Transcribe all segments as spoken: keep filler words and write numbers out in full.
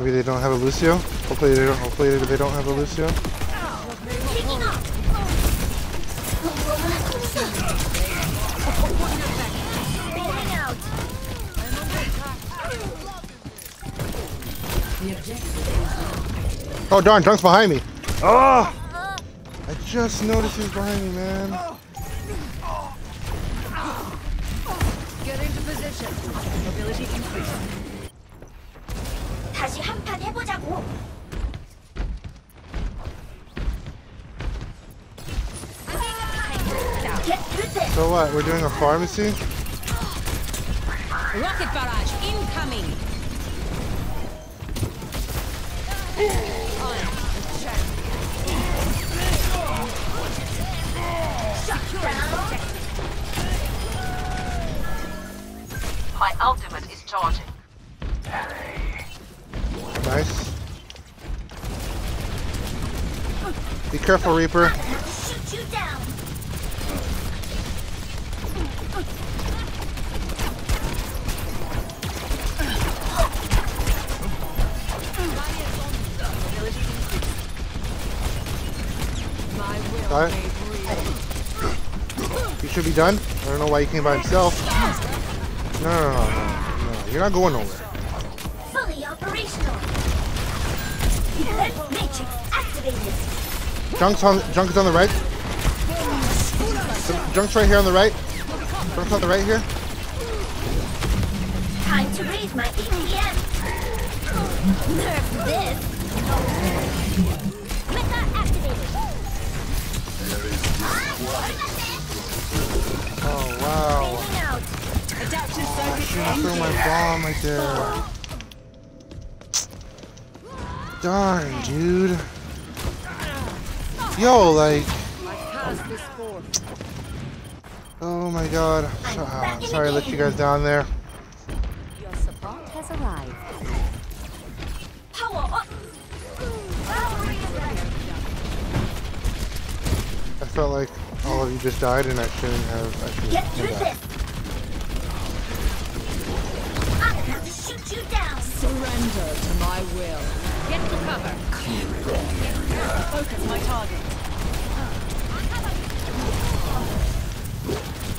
Maybe they don't have a Lucio. Hopefully they don't. Hopefully they don't have a Lucio. Oh darn! Junk's behind me. Oh! I just noticed he's behind me, man. Get into position. Mobility increased. 다시 한판 해보자고. So what? We're doing a pharmacy? Rocket barrage incoming. My ultimate is charging. Nice. Be careful, Reaper. Shoot you down. Die. You should be done. I don't know why you came by himself. No, no, no, no, no. You're not going nowhere. Fully operational. Matrix activated. Junk's on, Junk is on the right. Junk's right here on the right. Junk's on the right here. Time to raise my E P M. Nerf this. Meta activated. Oh wow. Oh, she threw my bomb right there. Darn, dude. Yo, like. Oh my god. I'm sorry I let you guys down there. Your support has arrived. Power up. I felt like all of you just died and I shouldn't have. I shouldn't have. Get through this. I'm about to shoot you down. Surrender to my will. Get to cover. Focus my target.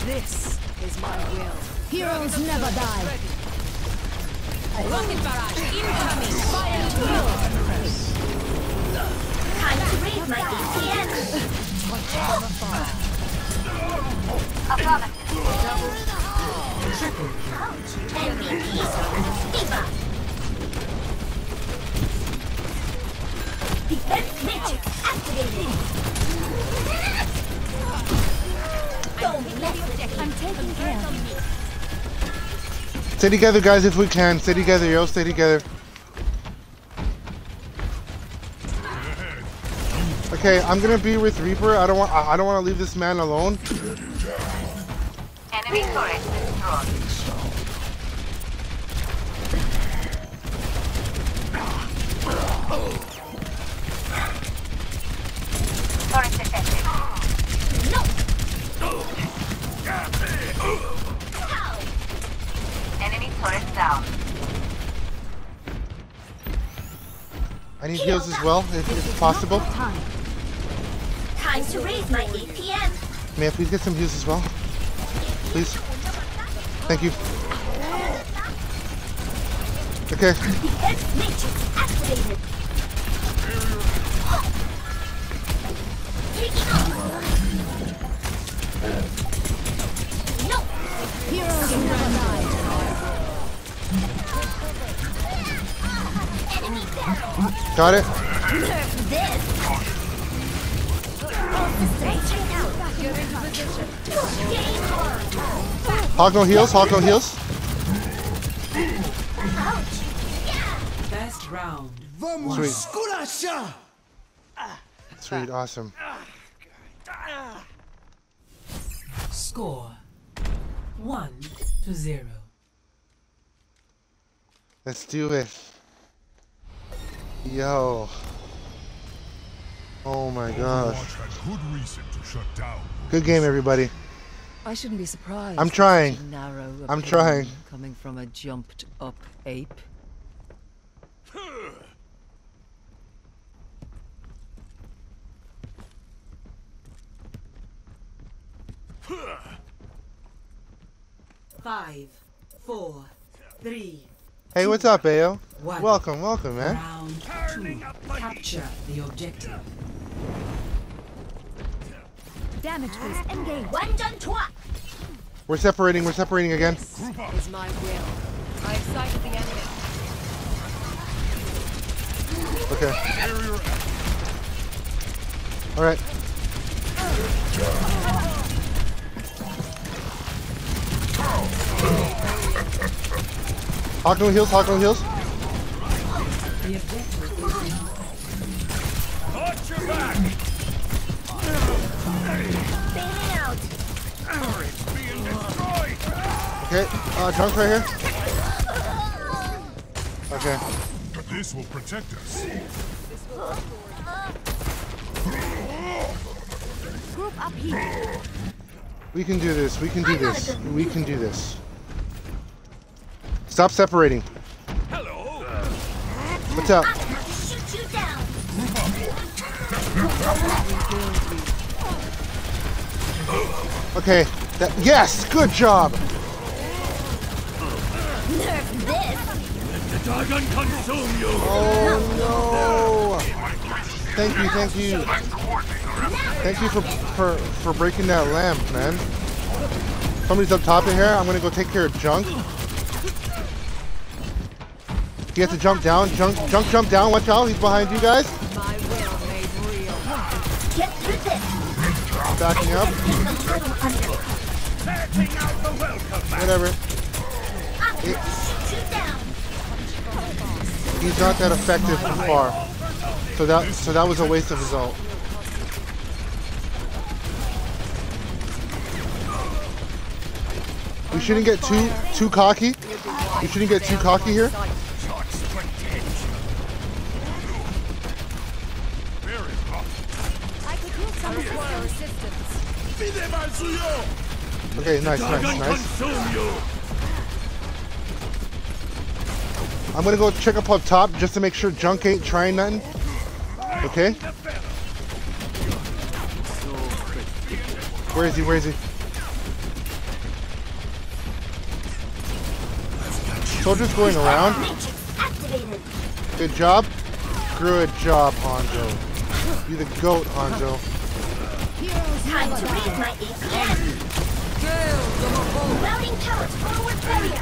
This is my will. Heroes never die. Rocket barrage incoming. Fire to will. Time to raise my E P M. Affirmative. M V P. Diva. Defense matrix activated! Don't let it. I'm taking care of you. Stay together, guys, if we can. Stay together, yo. Stay together. Okay, I'm gonna be with Reaper. I don't want. I don't want to leave this man alone. Enemy turret destroyed. I need heals as well, if it's possible. Time to raise my A P M. May I please get some heals as well? Please. Thank you. Okay. Got it. Hawk no heals, Hawk no heals. Best round. Sweet. Sweet, awesome. Score one to zero. Let's do it. Yo. Oh my gosh. Good game, everybody. I shouldn't be surprised. I'm trying. I'm trying. Coming from a jumped up ape. Five, four, three. Hey, what's up, Ayo? One. Welcome, welcome, man. Round two. Capture the objective. Damage boost engage. One done twa. We're separating. We're separating again. This is my will. I sighted the enemy. Okay. All right. Hawk no heals. Hawk no heals. The objective is watch your back. Out. Being destroyed. Okay, uh, Junk right here. Okay. This will protect us. This will group up here. We can do this. We can do this. We can do this. Stop separating. Hello. What's up? I'm gonna shoot you down. Okay, that, yes, good job. Nerf this. Let the dragon consume you. Oh no! Thank you, thank you, thank you for for for breaking that lamp, man. Somebody's up top in here. I'm gonna go take care of Junk. He has to jump down. Junk, Junk, jump down. Watch out! He's behind you guys. Backing up. Whatever. It, he's not that effective from far. So that so that was a waste of his ult. We shouldn't get too too cocky. We shouldn't get too cocky here. Okay, nice, nice, nice. I'm gonna go check up up top just to make sure Junk ain't trying nothing. Okay. Where is he? Where is he? Soldiers going around. Good job. Good job, Hanzo. You're the GOAT, Hanzo. Time to read my E P M! Routing turrets forward barrier!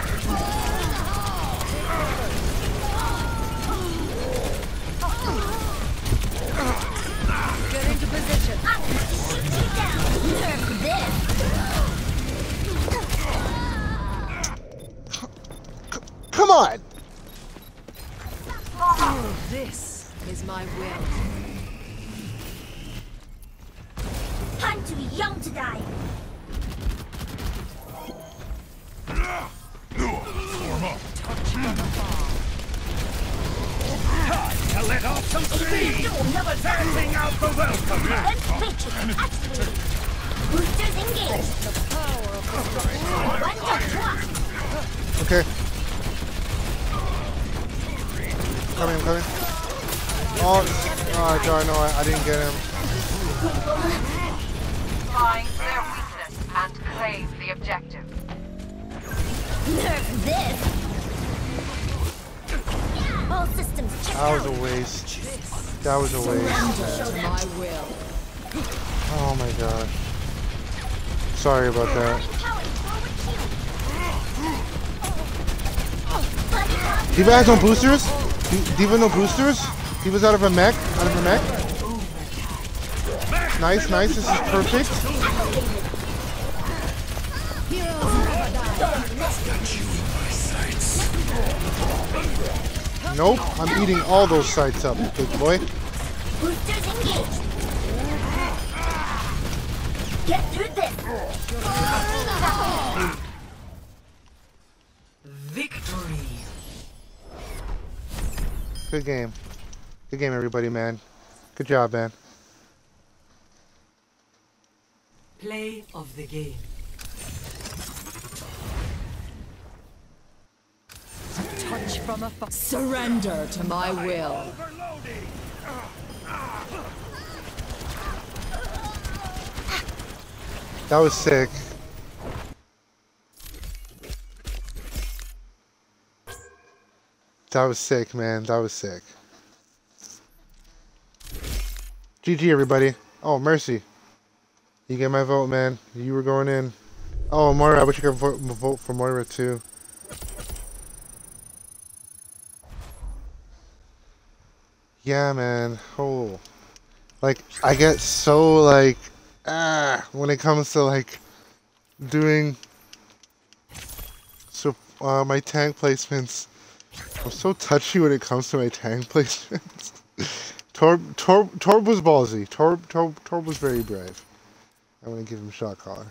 Get into position! I'm gonna shoot you down! Nerf this! C come on! Oh, this is my will. Time to be young to die. Warm up. Time to let off some steam. Dancing out the welcome mat. Boosters engaged. The power of the strong. One touch. Okay. Coming, I'm coming. Oh, oh darn! No, I, I didn't get him. Find their weakness and claim the objective. Nerf this! All systems checked out. That was a waste. That was a waste. Oh my gosh. Sorry about that. Diva has no boosters? Diva no boosters? Diva's out of a mech? Out of a mech? Nice, nice, this is perfect. Nope, I'm eating all those sights up, big boy. Get through this. Victory. Good game. Good game, everybody, man. Good job, man. Play of the game. A touch from a fu- surrender to my will. That was sick. That was sick, man. That was sick. G G, everybody. Oh, Mercy. You get my vote, man. You were going in. Oh, Moira. I wish you could vote, vote for Moira, too. Yeah, man. Oh. Like, I get so, like, ah, when it comes to, like, doing so uh, my tank placements. I'm so touchy when it comes to my tank placements. Torb, Torb, Torb was ballsy. Torb, Torb, Torb was very brave. I'm gonna give him shot collar.